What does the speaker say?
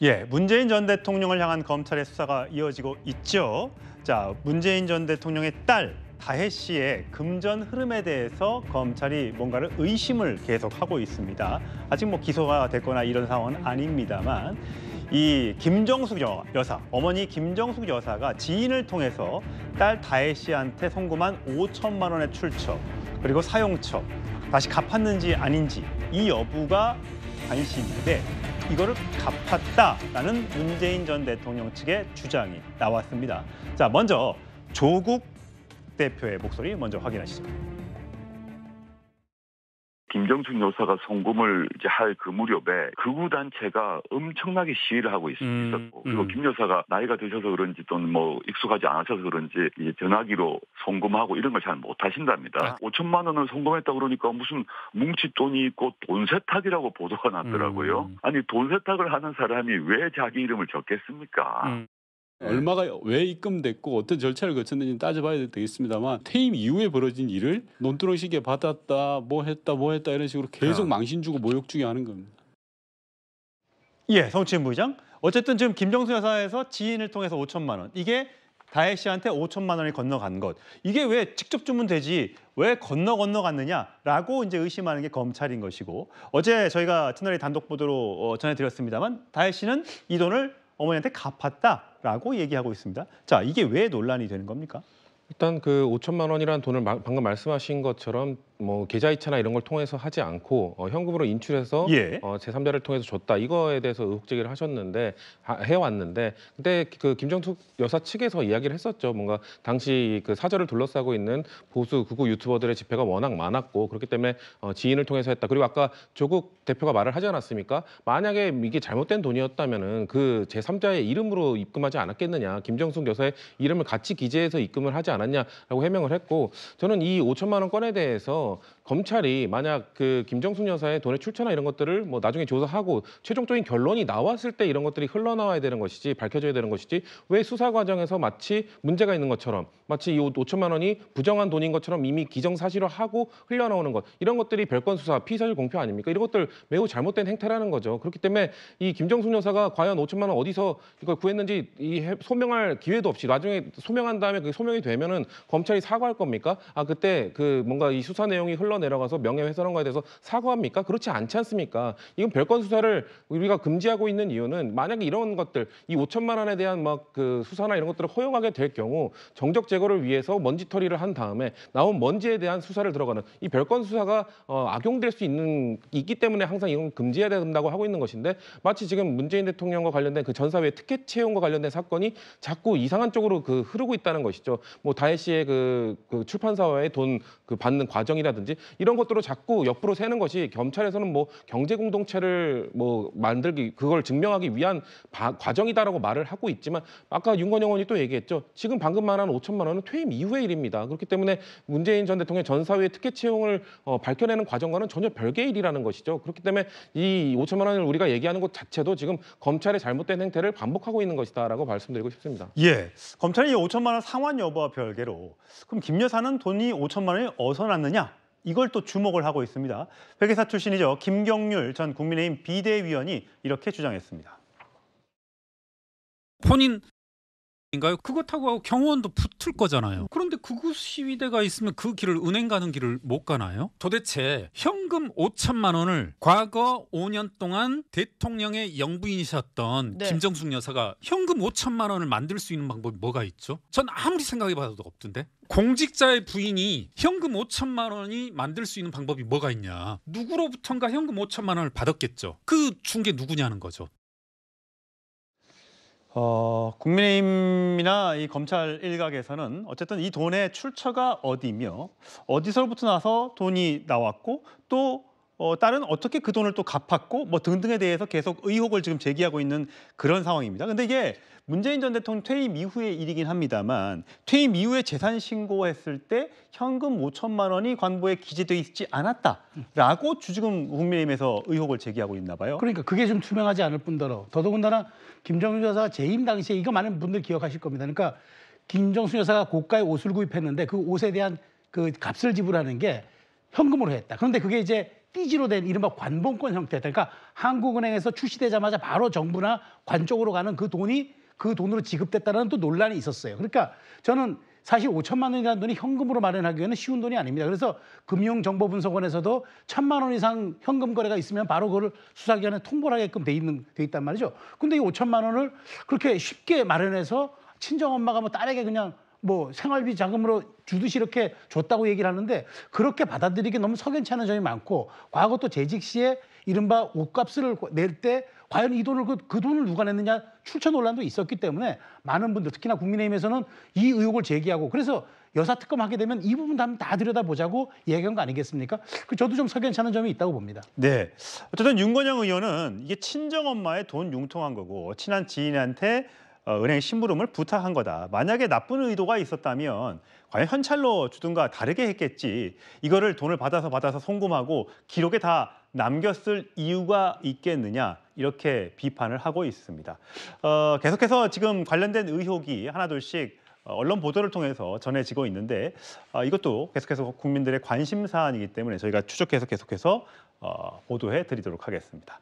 예, 문재인 전 대통령을 향한 검찰의 수사가 이어지고 있죠. 자, 문재인 전 대통령의 딸 다혜 씨의 금전 흐름에 대해서 검찰이 뭔가를 의심을 계속하고 있습니다. 아직 뭐 기소가 됐거나 이런 상황은 아닙니다만 이 김정숙 여사, 어머니 김정숙 여사가 지인을 통해서 딸 다혜 씨한테 송금한 5천만 원의 출처, 그리고 사용처, 다시 갚았는지 아닌지 이 여부가 관심인데 이거를 갚았다라는 문재인 전 대통령 측의 주장이 나왔습니다. 자, 먼저 조국 대표의 목소리 먼저 확인하시죠. 김정숙 여사가 송금을 이제 할 그 무렵에 극우 단체가 엄청나게 시위를 하고 있었고, 그리고 김 여사가 나이가 드셔서 그런지 또는 뭐 익숙하지 않으셔서 그런지 이제 전화기로 송금하고 이런 걸 잘 못하신답니다. 5천만 원을 송금했다고 그러니까 무슨 뭉칫돈이 있고 돈 세탁이라고 보도가 났더라고요. 아니, 돈 세탁을 하는 사람이 왜 자기 이름을 적겠습니까? 얼마가 왜 입금됐고 어떤 절차를 거쳤는지 따져봐야 되겠습니다만 퇴임 이후에 벌어진 일을 논두렁식에 받았다, 뭐 했다 이런 식으로 계속 망신 주고 모욕 주게 하는 겁니다. 예, 성치은 부의장. 어쨌든 지금 김정숙 여사에서 지인을 통해서 5천만 원. 이게 다혜 씨한테 5천만 원이 건너간 것. 이게 왜 직접 주면 되지 왜 건너갔느냐라고 이제 의심하는 게 검찰인 것이고, 어제 저희가 채널의 단독 보도로 전해드렸습니다만 다혜 씨는 이 돈을 어머니한테 갚았다라고 얘기하고 있습니다. 자, 이게 왜 논란이 되는 겁니까? 일단 그 5천만 원이라는 돈을 방금 말씀하신 것처럼 뭐 계좌이체나 이런 걸 통해서 하지 않고 현금으로 인출해서 제3자를 통해서 줬다, 이거에 대해서 의혹 제기를 하셨는데 해왔는데 그때 그 김정숙 여사 측에서 이야기를 했었죠. 뭔가 당시 그 사절을 둘러싸고 있는 보수 극우 유튜버들의 집회가 워낙 많았고 그렇기 때문에 지인을 통해서 했다. 그리고 아까 조국 대표가 말을 하지 않았습니까? 만약에 이게 잘못된 돈이었다면은 그 제3자의 이름으로 입금하지 않았겠느냐, 김정숙 여사의 이름을 같이 기재해서 입금을 하지 않았냐라고 해명을 했고, 저는 이 5천만 원 건에 대해서 검찰이 만약 그 김정숙 여사의 돈의 출처나 이런 것들을 뭐 나중에 조사하고 최종적인 결론이 나왔을 때 이런 것들이 흘러나와야 되는 것이지, 밝혀져야 되는 것이지, 왜 수사 과정에서 마치 문제가 있는 것처럼, 마치 이 5천만 원이 부정한 돈인 것처럼 이미 기정사실화하고 흘러나오는 것, 이런 것들이 별건 수사, 피의사실 공표 아닙니까? 이런 것들 매우 잘못된 행태라는 거죠. 그렇기 때문에 이 김정숙 여사가 과연 5천만 원 어디서 이걸 구했는지 이 소명할 기회도 없이 나중에 소명한 다음에 그게 소명이 되면은 검찰이 사과할 겁니까? 아, 그때 그 뭔가 이 수사 내용이 흘러내려가서 명예훼손한 거에 대해서 사과합니까? 그렇지 않지 않습니까? 이건 별건 수사를 우리가 금지하고 있는 이유는 만약에 이런 것들, 이 5천만 원에 대한 막 그 수사나 이런 것들을 허용하게 될 경우 정적 제거를 위해서 먼지 털이를 한 다음에 나온 먼지에 대한 수사를 들어가는 이 별건 수사가 악용될 수 있기 때문에 항상 이건 금지해야 된다고 하고 있는 것인데, 마치 지금 문재인 대통령과 관련된 그 전사회 특혜 채용과 관련된 사건이 자꾸 이상한 쪽으로 그 흐르고 있다는 것이죠. 뭐 다혜 씨의 그 출판사와의 돈 그 받는 과정이라든지 이런 것들로 자꾸 옆으로 새는 것이 검찰에서는 뭐 경제 공동체를 뭐 만들기, 그걸 증명하기 위한 과정이다라고 말을 하고 있지만, 아까 윤건영 의원이 또 얘기했죠. 지금 방금 말한 5천만 원은 퇴임 이후의 일입니다. 그렇기 때문에 문재인 전 대통령 전사회의 특혜 채용을 밝혀내는 과정과는 전혀 별개의 일이라는 것이죠. 그렇기 때문에 이 5천만 원을 우리가 얘기하는 것 자체도 지금 검찰의 잘못된 행태를 반복하고 있는 것이다라고 말씀드리고 싶습니다. 예, 검찰이 이 5천만 원 상환 여부와 별개로 그럼 김 여사는 돈이 5천만 원이 어디서 났느냐? 이걸 또 주목을 하고 있습니다. 회계사 출신이죠. 김경률 전 국민의힘 비대위원이 이렇게 주장했습니다. 본인인가요? 그것하고 경호원도 붙을 거잖아요. 그런데 극우 시위대가 있으면 그 길을, 은행 가는 길을 못 가나요? 도대체 현금 5천만 원을 과거 5년 동안 대통령의 영부인이셨던 김정숙 여사가 현금 5천만 원을 만들 수 있는 방법이 뭐가 있죠? 전 아무리 생각해봐도 없던데. 공직자의 부인이 현금 5천만 원이 만들 수 있는 방법이 뭐가 있냐. 누구로부턴가 현금 5천만 원을 받았겠죠. 그 준 게 누구냐는 거죠. 국민의힘이나 이 검찰 일각에서는 어쨌든 이 돈의 출처가 어디며 어디서부터 나서 돈이 나왔고 또 딸은 어떻게 그 돈을 또 갚았고 뭐 등등에 대해서 계속 의혹을 지금 제기하고 있는 그런 상황입니다. 근데 이게 문재인 전 대통령 퇴임 이후의 일이긴 합니다만 퇴임 이후에 재산 신고했을 때 현금 5천만 원이 관보에 기재돼 있지 않았다라고 지금 국민의힘에서 의혹을 제기하고 있나 봐요. 그러니까 그게 좀 투명하지 않을 뿐더러 더더군다나 김정숙 여사 재임 당시에 이거 많은 분들 기억하실 겁니다. 그러니까 김정숙 여사가 고가의 옷을 구입했는데 그 옷에 대한 그 값을 지불하는 게 현금으로 했다. 그런데 그게 이제 깍지로 된 이른바 관봉권 형태였다. 그러니까 한국은행에서 출시되자마자 바로 정부나 관 쪽으로 가는 그 돈이 그 돈으로 지급됐다는 또 논란이 있었어요. 그러니까 저는 사실 5천만 원이라는 돈이 현금으로 마련하기에는 쉬운 돈이 아닙니다. 그래서 금융정보분석원에서도 1,000만 원 이상 현금 거래가 있으면 바로 그걸 수사기관에 통보를 하게끔 돼 있단 말이죠. 근데 이 5천만 원을 그렇게 쉽게 마련해서 친정엄마가 뭐 딸에게 그냥 뭐 생활비 자금으로 주듯이 이렇게 줬다고 얘기를 하는데 그렇게 받아들이기 너무 석연치 않은 점이 많고, 과거 또 재직 시에 이른바 옷값을 낼 때 과연 이 돈을 그 돈을 누가 냈느냐 출처 논란도 있었기 때문에 많은 분들, 특히나 국민의힘에서는 이 의혹을 제기하고, 그래서 여사특검 하게 되면 이 부분도 한번 다 들여다보자고 얘기한 거 아니겠습니까? 저도 좀 석연치 않은 점이 있다고 봅니다. 네, 어쨌든 윤건영 의원은 이게 친정엄마의 돈 융통한 거고 친한 지인한테 은행 심부름을 부탁한 거다. 만약에 나쁜 의도가 있었다면 과연 현찰로 주든가 다르게 했겠지. 이거를 돈을 받아서 송금하고 기록에 다 남겼을 이유가 있겠느냐, 이렇게 비판을 하고 있습니다. 계속해서 지금 관련된 의혹이 하나둘씩 언론 보도를 통해서 전해지고 있는데 이것도 계속해서 국민들의 관심 사안이기 때문에 저희가 추적해서 계속해서 보도해 드리도록 하겠습니다.